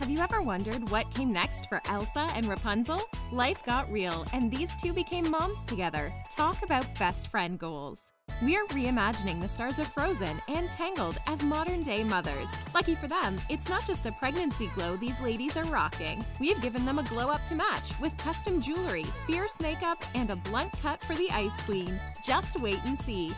Have you ever wondered what came next for Elsa and Rapunzel? Life got real, and these two became moms together. Talk about best friend goals. We're reimagining the stars of Frozen and Tangled as modern-day mothers. Lucky for them, it's not just a pregnancy glow these ladies are rocking. We've given them a glow-up to match with custom jewelry, fierce makeup, and a blunt cut for the Ice Queen. Just wait and see.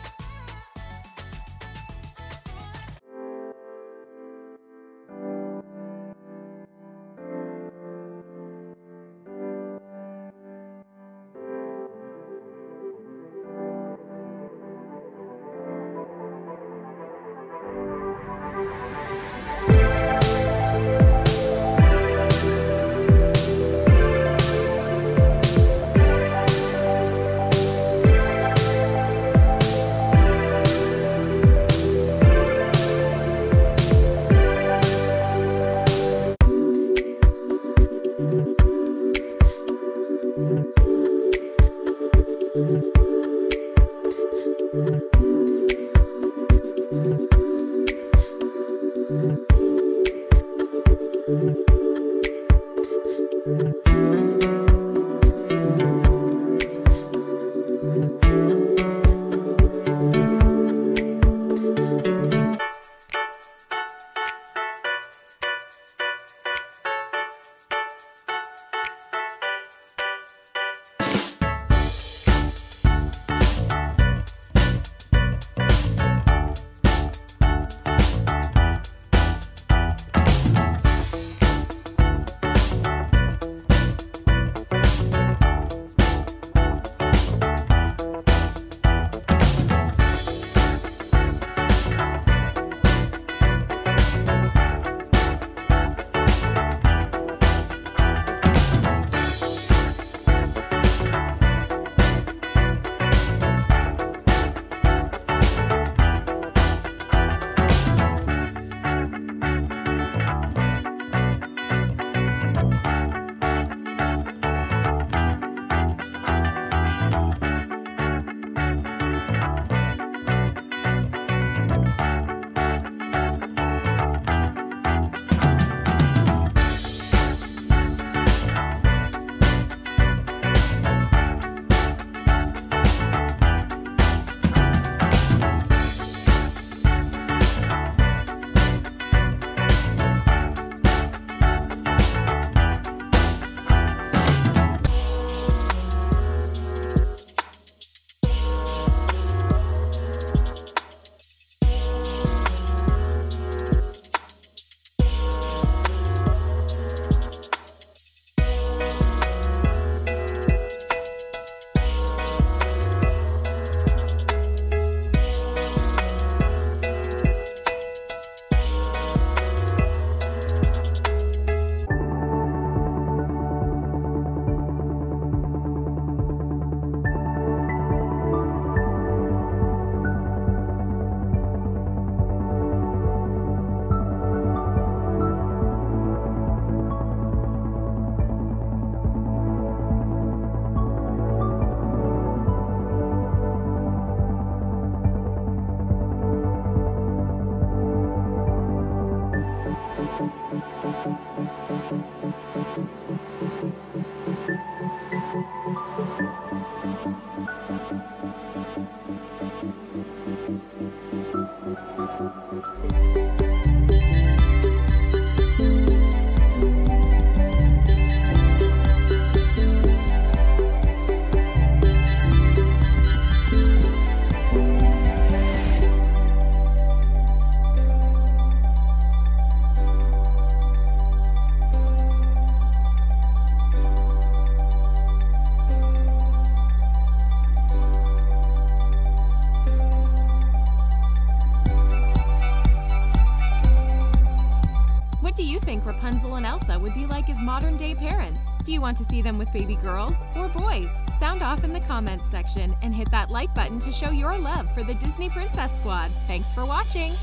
What do you think Rapunzel and Elsa would be like as modern-day parents? Do you want to see them with baby girls or boys? Sound off in the comments section and hit that like button to show your love for the Disney Princess Squad. Thanks for watching!